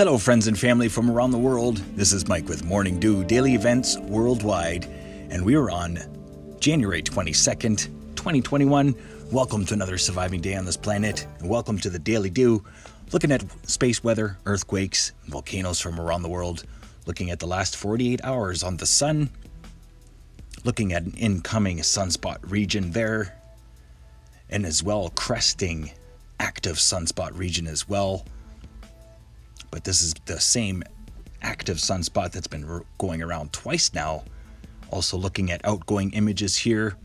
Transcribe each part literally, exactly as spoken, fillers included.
Hello friends and family from around the world. This is Mike with Morning Dew Daily Events Worldwide, and we are on January twenty-second, twenty twenty-one. Welcome to another surviving day on this planet, and welcome to the Daily Dew, looking at space weather, earthquakes, volcanoes from around the world, looking at the last forty-eight hours on the sun, looking at an incoming sunspot region there, and as well cresting active sunspot region as well. But this is the same active sunspot that's been going around twice now. Also looking at outgoing images here,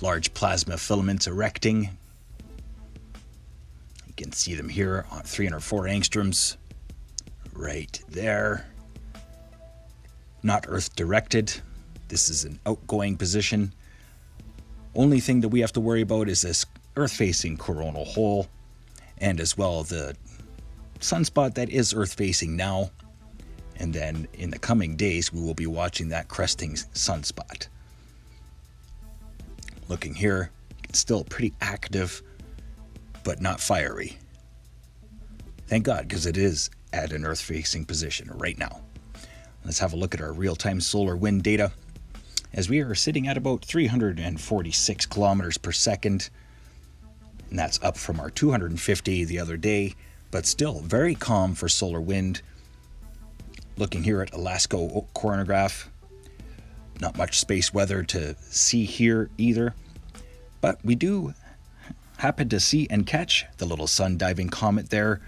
large plasma filaments erecting. You can see them here on three hundred four angstroms, right there. Not Earth directed. This is an outgoing position. Only thing that we have to worry about is this Earth-facing coronal hole, and as well the sunspot that is Earth facing now, and then in the coming days we will be watching that cresting sunspot. Looking here, it's still pretty active but not fiery, thank God, because it is at an Earth facing position right now. Let's have a look at our real-time solar wind data, as we are sitting at about three hundred forty-six kilometers per second, and that's up from our two hundred fifty the other day. But still very calm for solar wind. Looking here at Alaska Coronagraph, not much space weather to see here either, but we do happen to see and catch the little sun diving comet there,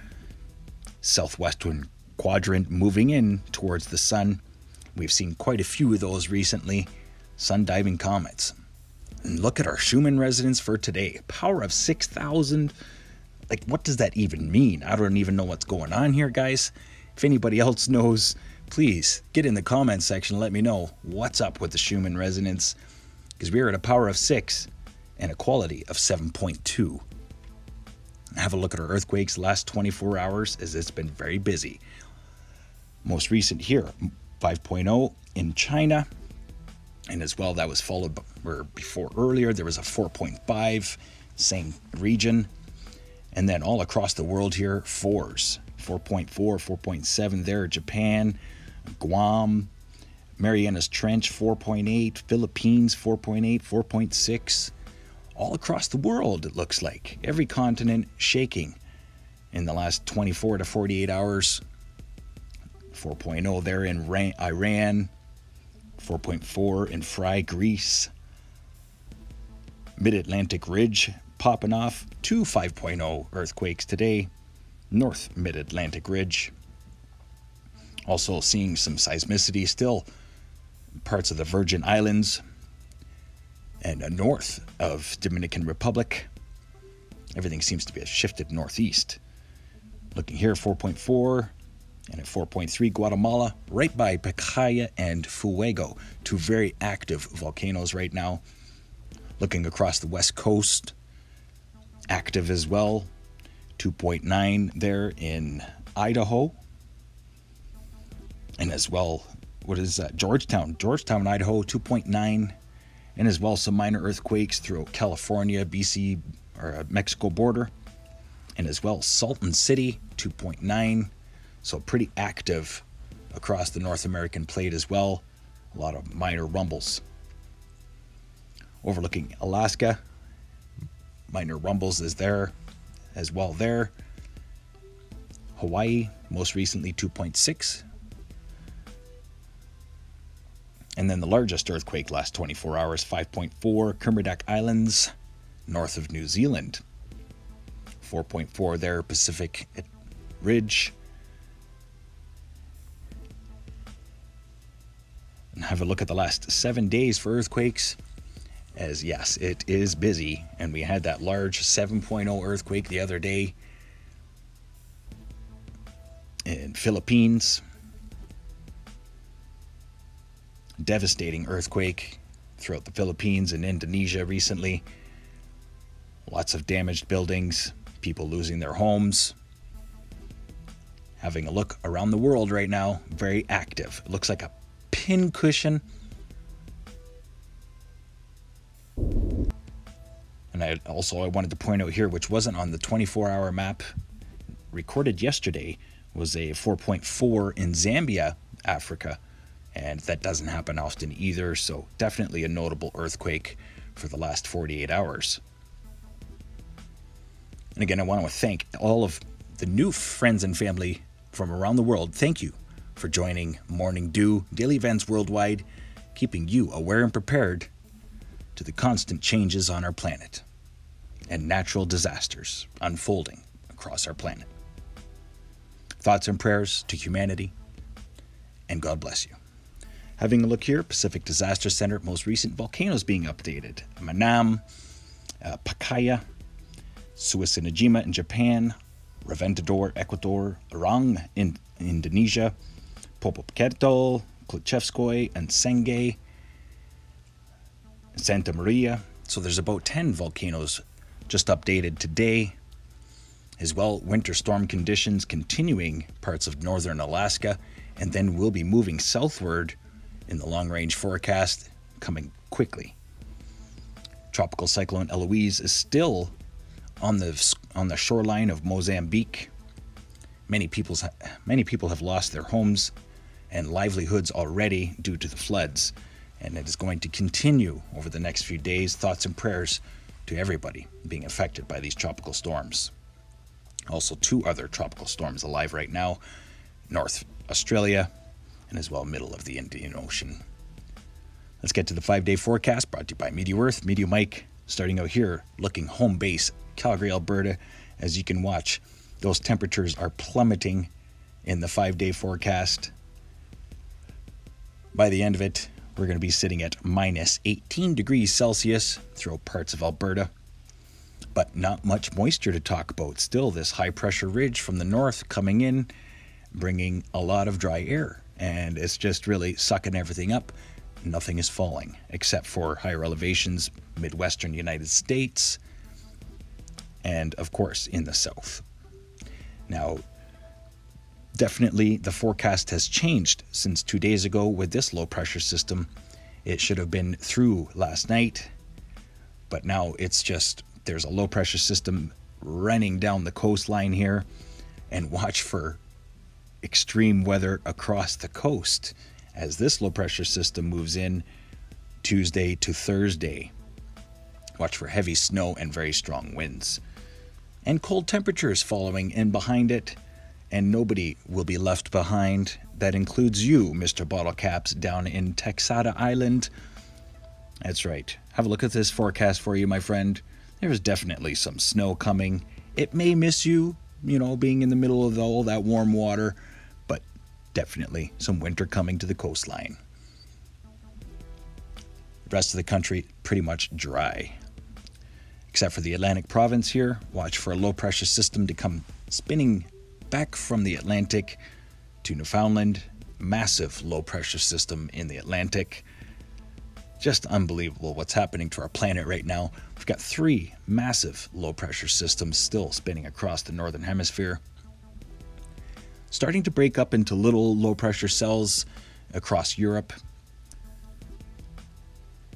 southwestern quadrant moving in towards the sun. We've seen quite a few of those recently, sun diving comets. And look at our Schumann resonance for today, power of six thousand. Like, what does that even mean? I don't even know what's going on here, guys. If anybody else knows, please get in the comment section. Let me know what's up with the Schumann resonance, because we are at a power of six and a quality of seven point two. Have a look at our earthquakes last twenty-four hours, as it's been very busy. Most recent here, five point oh in China. And as well, that was followed by, or before earlier, there was a four point five, same region. And then all across the world here, fours, four point four, four point seven there, Japan, Guam, Mariana's Trench, four point eight, Philippines, four point eight, four point six, all across the world, it looks like. Every continent shaking in the last twenty-four to forty-eight hours, four point oh there in Iran, four point four in Fry, Greece, Mid-Atlantic Ridge, popping off two five point oh earthquakes today, North Mid-Atlantic Ridge. Also seeing some seismicity still, parts of the Virgin Islands and north of Dominican Republic. Everything seems to be shifted northeast. Looking here, four point four, and at four point three Guatemala, right by Pacaya and Fuego, two very active volcanoes right now. Looking across the west coast, active as well, two point nine there in Idaho, and as well, what is that, Georgetown, Georgetown, Idaho, two point nine, and as well some minor earthquakes throughout California, B C, or Mexico border, and as well Salton City, two point nine, so pretty active across the North American plate as well, a lot of minor rumbles. Overlooking Alaska, minor rumbles is there as well there. Hawaii, most recently two point six. And then the largest earthquake last twenty-four hours, five point four, Kermadec Islands, north of New Zealand. four point four there, Pacific Ridge. and have a look at the last seven days for earthquakes, as yes, it is busy, and we had that large seven point oh earthquake the other day in Philippines. Devastating earthquake throughout the Philippines and Indonesia recently. Lots of damaged buildings, people losing their homes. Having a look around the world right now, very active. It looks like a pincushion. And I also I wanted to point out here, which wasn't on the twenty-four hour map recorded yesterday, was a four point four in Zambia, Africa. And that doesn't happen often either, so definitely a notable earthquake for the last forty-eight hours. And again, I want to thank all of the new friends and family from around the world. Thank you for joining Morning Dew Daily Events Worldwide, keeping you aware and prepared to the constant changes on our planet and natural disasters unfolding across our planet. Thoughts and prayers to humanity, and God bless you. Having a look here, Pacific Disaster Center, most recent volcanoes being updated. Manam, uh, Pacaya, Suicinajima in Japan, Reventador, Ecuador, Arung in Indonesia, Popocatépetl, Klyuchevskoy, and Senge, Santa Maria. So there's about ten volcanoes just updated today. As well, winter storm conditions continuing parts of northern Alaska, and then we'll be moving southward in the long-range forecast, coming quickly. Tropical cyclone Eloise is still on the on the shoreline of Mozambique. Many people's many people have lost their homes and livelihoods already due to the floods, and it is going to continue over the next few days. Thoughts and prayers to everybody being affected by these tropical storms. Also, two other tropical storms alive right now: North Australia and as well middle of the Indian Ocean. Let's get to the five-day forecast brought to you by Meteo Earth, Meteo Mike, starting out here, looking home base, Calgary, Alberta. As you can watch, those temperatures are plummeting in the five-day forecast. By the end of it, we're going to be sitting at minus eighteen degrees Celsius throughout parts of Alberta. But not much moisture to talk about. Still, this high-pressure ridge from the north coming in, bringing a lot of dry air. And it's just really sucking everything up. Nothing is falling, except for higher elevations, Midwestern United States, and of course in the south. Now, definitely the forecast has changed since two days ago with this low pressure system. It should have been through last night, but now it's just, there's a low pressure system running down the coastline here, and watch for extreme weather across the coast as this low pressure system moves in Tuesday to Thursday. Watch for heavy snow and very strong winds and cold temperatures following in behind it, and nobody will be left behind. That includes you, Mister Bottle Caps, down in Texada Island. That's right. Have a look at this forecast for you, my friend. There's definitely some snow coming. It may miss you, you know, being in the middle of all that warm water, but definitely some winter coming to the coastline. The rest of the country pretty much dry. Except for the Atlantic province here, watch for a low pressure system to come spinning back from the Atlantic to Newfoundland. Massive low pressure system in the Atlantic. Just unbelievable what's happening to our planet right now. We've got three massive low pressure systems still spinning across the northern hemisphere, starting to break up into little low pressure cells across Europe.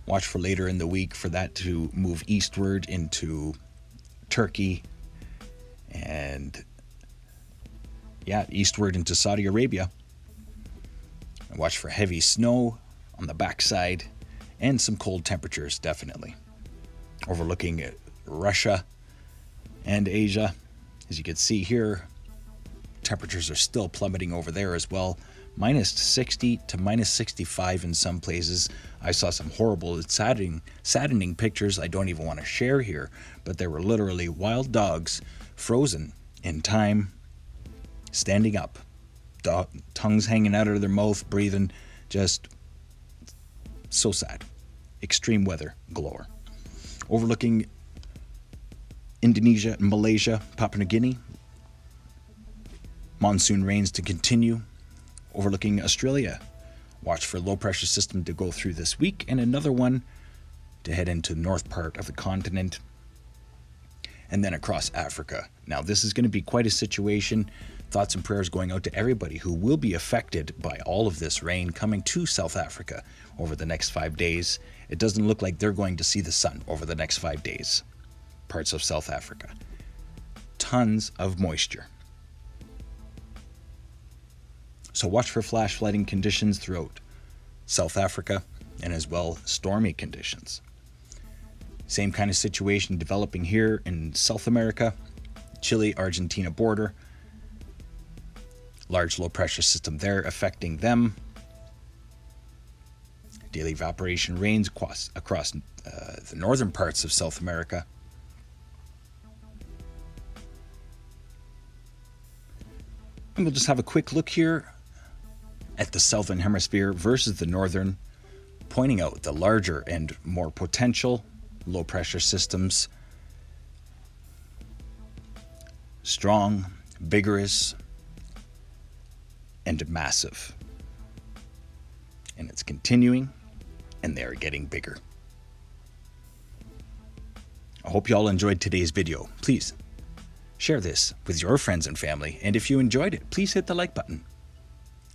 Watch for later in the week for that to move eastward into Turkey and yeah, eastward into Saudi Arabia. And watch for heavy snow on the backside, and some cold temperatures, definitely. Overlooking Russia and Asia, as you can see here, temperatures are still plummeting over there as well. minus sixty to minus sixty-five in some places. I saw some horrible, saddening, saddening pictures I don't even want to share here, but there were literally wild dogs frozen in time, standing up, dog, tongues hanging out of their mouth, breathing, just So sad. Extreme weather galore. Overlooking Indonesia and Malaysia, Papua New Guinea. Monsoon rains to continue. Overlooking Australia. Watch for low pressure system to go through this week and another one to head into the north part of the continent and then across Africa. Now, this is going to be quite a situation. Thoughts and prayers going out to everybody who will be affected by all of this rain coming to South Africa over the next five days. It doesn't look like they're going to see the sun over the next five days. Parts of South Africa. Tons of moisture. So watch for flash flooding conditions throughout South Africa and as well stormy conditions. Same kind of situation developing here in South America, Chile-Argentina border. Large low pressure system there affecting them. Daily evaporation rains across, across uh, the northern parts of South America. And we'll just have a quick look here at the southern hemisphere versus the northern, pointing out the larger and more potential low pressure systems. Strong, vigorous, and massive. And it's continuing, and they're getting bigger. I hope you all enjoyed today's video. Please share this with your friends and family, and if you enjoyed it, please hit the like button.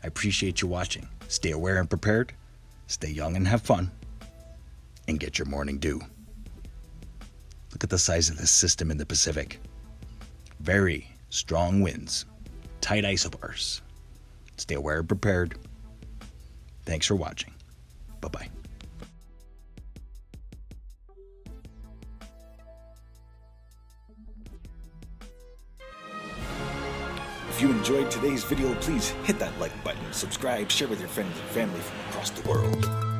I appreciate you watching. Stay aware and prepared. Stay young and have fun. And get your morning dew. Look at the size of this system in the Pacific. Very strong winds. Tight isobars. Stay aware and prepared. Thanks for watching. Bye-bye. If you enjoyed today's video, please hit that like button, subscribe, share with your friends and family from across the world.